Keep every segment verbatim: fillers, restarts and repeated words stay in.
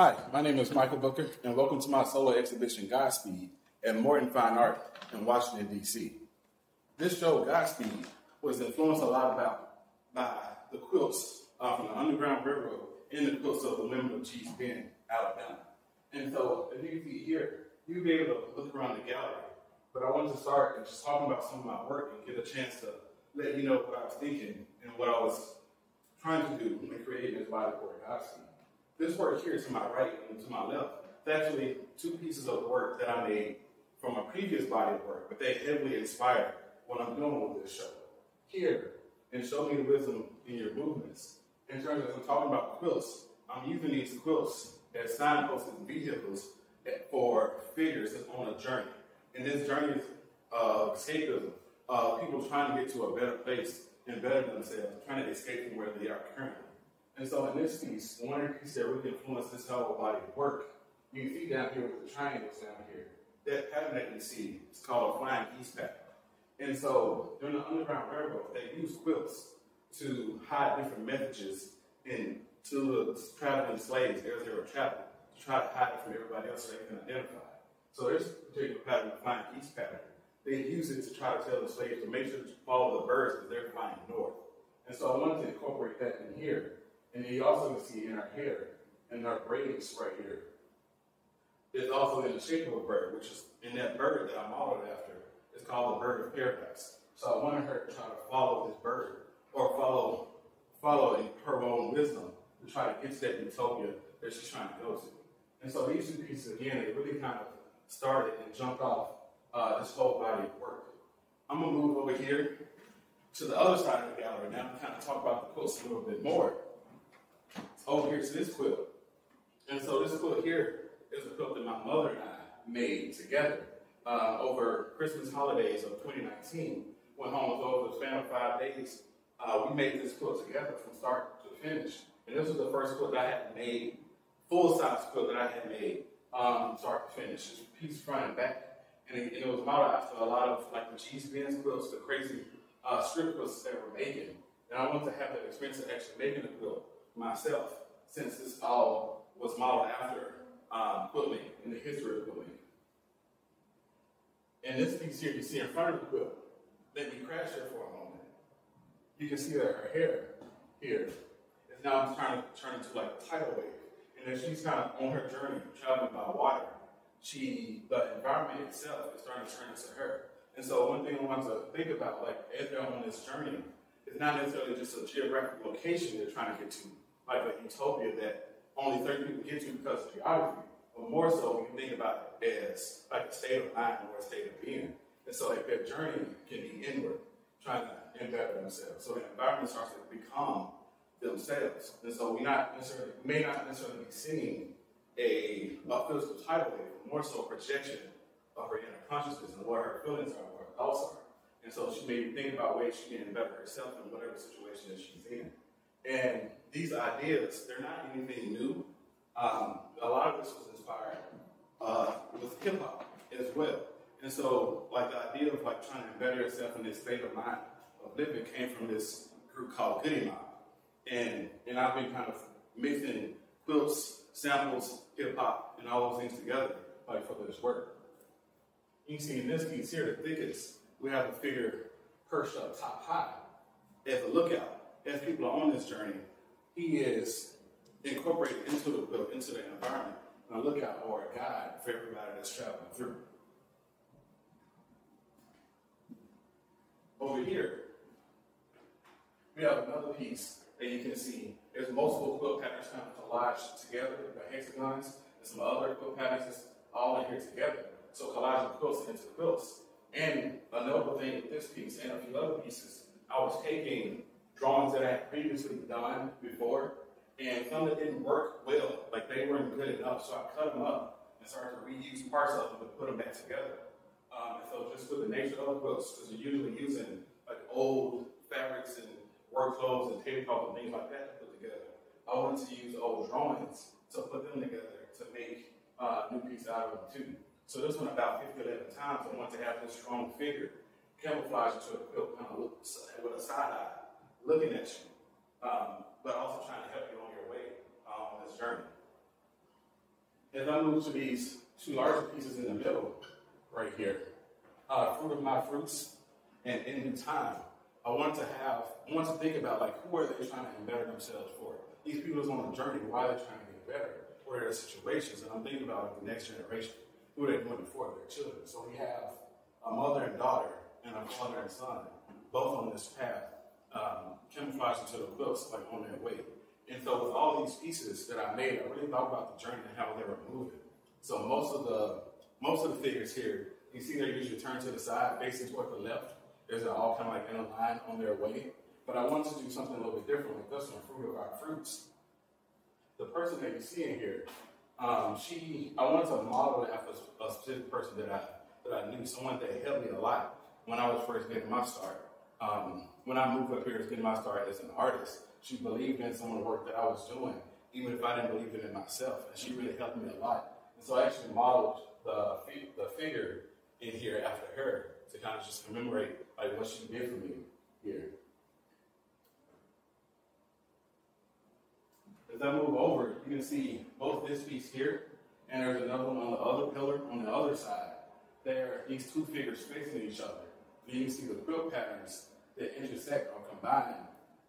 Hi, my name is Michael Booker, and welcome to my solo exhibition, Godspeed, at Morton Fine Art in Washington, D C This show, Godspeed, was influenced a lot about by the quilts uh, from the Underground Railroad and the quilts of the women of Gee's Bend, Alabama. And so, if you be here, you'll be able to look around the gallery. But I wanted to start and just talking about some of my work and get a chance to let you know what I was thinking and what I was trying to do when creating this body of work, Godspeed. This work here to my right and to my left, it's actually two pieces of work that I made from a previous body of work, but they heavily inspired what I'm doing with this show. Here, and show me the wisdom in your movements. In terms of I'm talking about quilts, I'm using these quilts as signposts and vehicles for figures that's on a journey. And this journey is uh, escapism, uh, people trying to get to a better place and better themselves, trying to escape from where they are currently. And so in this piece, one piece that really influenced this whole body of work, you can see down here with the triangles down here, that pattern that you see is called a flying geese pattern. And so during the Underground Railroad, they used quilts to hide different messages and to the traveling slaves as they were traveling, to try to hide it from everybody else so they can identify. So there's a particular pattern, the flying geese pattern. They use it to try to tell the slaves to make sure to follow the birds because they're flying north. And so I wanted to incorporate that in here. And then you also can see in our hair, in our braids right here, it's also in the shape of a bird, which is in that bird that I modeled after. It's called the bird of paradise. So I wanted her to try to follow this bird, or follow, follow in her own wisdom to try to get to that utopia that she's trying to go to. And so these two pieces, again, they really kind of started and jumped off uh, this whole body of work. I'm gonna move over here to the other side of the gallery now and kind of talk about the quilts a little bit more. Over here to this quilt. And so this quilt here is a quilt that my mother and I made together uh, over Christmas holidays of twenty nineteen. Went home with over the span of five days. Uh, we made this quilt together from start to finish. And this was the first quilt that I had made, full-size quilt that I had made um, from start to finish. It's a piece front and back. And it, and it was modeled after a lot of like the Gee's Bend quilts, the crazy uh, strip quilts that we're making. And I wanted to have that experience of actually making a quilt myself, since this all was modeled after um, quilting and the history of quilting. And this piece here you see in front of the quilt, let me crash there for a moment. You can see that her hair here is now trying to turn into like a tidal wave. And as she's kind of on her journey, traveling by water, she, the environment itself is starting to turn into her. And so one thing I want to think about, like as they're on this journey, is not necessarily just a geographic location they're trying to get to, like a utopia that only certain people get to because of geography, but more so when you think about it as like a state of mind or a state of being. And so like their journey can be inward, trying to embed themselves. So the environment starts to become themselves. And so we not necessarily, may not necessarily be seeing a, a physical tidal wave, but more so a projection of her inner consciousness and what her feelings are, what her thoughts are. And so she made me think about ways she can better herself in whatever situation that she's in. And these ideas, they're not anything new. Um, a lot of this was inspired uh, with hip hop as well. And so like the idea of like trying to better yourself in this state of mind of living came from this group called Goodie Mob. And, and I've been kind of mixing quilts, samples, hip hop, and all those things together like for this work. You can see in this piece here, the thickest, we have a figure perched up top high as a lookout. As people are on this journey, he is incorporated into the into the environment, a lookout or a guide for everybody that's traveling through. Over here, we have another piece that you can see. There's multiple quilt patterns kind of collaged together, the hexagons, and some other quilt patterns that's all in here together. So collaging quilts into quilts. And another thing with this piece and a few other pieces, I was taking drawings that I had previously done before and some that didn't work well, like they weren't good enough, so I cut them up and started to reuse parts of them to put them back together. Um, and so just with the nature of the quilts, because you're usually using like old fabrics and work clothes and tablecloth and things like that to put together, I wanted to use old drawings to put them together to make uh, new pieces out of them too. So this one about fifty eleven times, I wanted to have this strong figure camouflage into a quilt, kind of look with a side eye looking at you, um, but also trying to help you on your way on um, this journey. and then move to these two larger pieces in the middle right here, uh, Food of My Fruits and In Due Time. I want to have, I want to think about like who are they trying to better themselves for? These people are on a journey, why they're trying to get better, what are their situations, and I'm thinking about the next generation, who they're doing it for, their children. So we have a mother and daughter and a father and son, both on this path, um, camouflaged into the books, like on their way. And so with all these pieces that I made, I really thought about the journey and how they were moving. So most of the most of the figures here, you see they're usually turned to the side, facing toward the left. There's all kind of like in a line on their way. But I wanted to do something a little bit different with this one, Fruit of Our Fruits. The person that you see in here, um, she, I wanted to model it after a specific person that I that I knew, someone that helped me a lot when I was first getting my start. Um, when I moved up here to get my start as an artist, she believed in some of the work that I was doing, even if I didn't believe in it myself. And she really helped me a lot. And so I actually modeled the, the figure in here after her to kind of just commemorate like what she did for me here. As I move over, you can see both this piece here, and there's another one on the other pillar on the other side. There are these two figures facing each other. And you can see the quilt patterns that intersect or combine.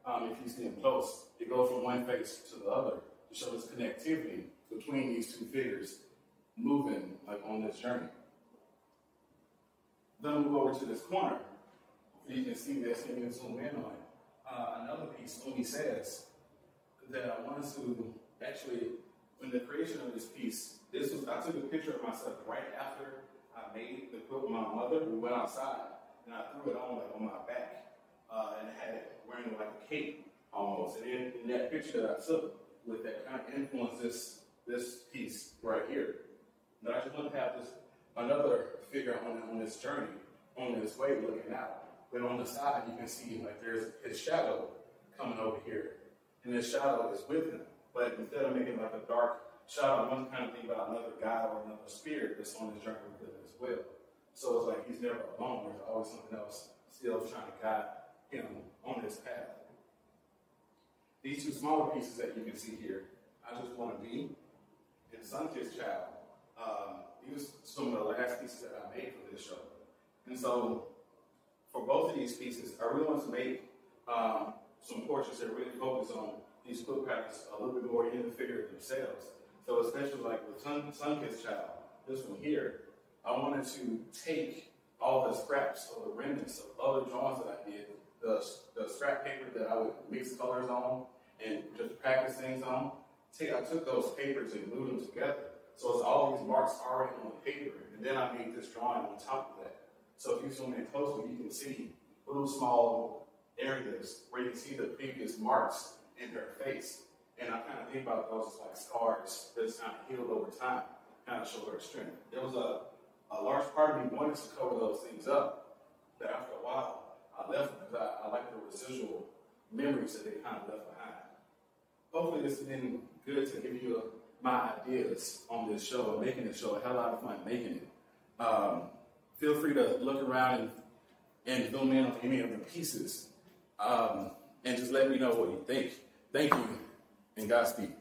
Um, if you see them close, it goes from one face to the other to show this connectivity between these two figures moving like on this journey. Then we'll go over to this corner. You can see this and you can zoom in on it. Uh, another piece, Omi says, that I wanted to actually, in the creation of this piece, this was, I took a picture of myself right after I made the quilt with my mother. We went outside and I threw it on like on my back. Uh, and had it wearing it like a cape almost. And in, in that picture that I took with that kind of influenced this, this piece right here. But I just want to have this another figure on, on this journey, on this way looking out. But on the side, you can see like there's his shadow coming over here. And this shadow is with him. But instead of making like a dark shadow, I'm kind of thinking about another guy or another spirit that's on this journey with him as well. So it's like he's never alone. There's always something else still trying to guide him on this path. These two smaller pieces that you can see here, I Just Want to Be and Sunkissed Child. Um, these are some of the last pieces that I made for this show. And so for both of these pieces, I really wanted to make um, some portraits that really focus on these quilt patterns a little bit more in the figure themselves. So especially like with Sun Sunkissed Child, this one here, I wanted to take all the scraps or the remnants of other drawings that I did, The, the scrap paper that I would mix colors on and just practice things on, take, I took those papers and glued them together. So it's all these marks already on the paper, and then I made this drawing on top of that. So if you zoom in closely, you can see little small areas where you can see the previous marks in her face. And I kind of think about those like scars that's kind of healed over time, kind of show her strength. There was a, a large part of me wanted to cover those things up, but after a while, I left them because I, I like the residual memories that they kind of left behind. Hopefully this has been good to give you a, my ideas on this show, making this show a hell of a lot of fun making it. Um, feel free to look around and, and zoom in on any of the pieces um, and just let me know what you think. Thank you and Godspeed.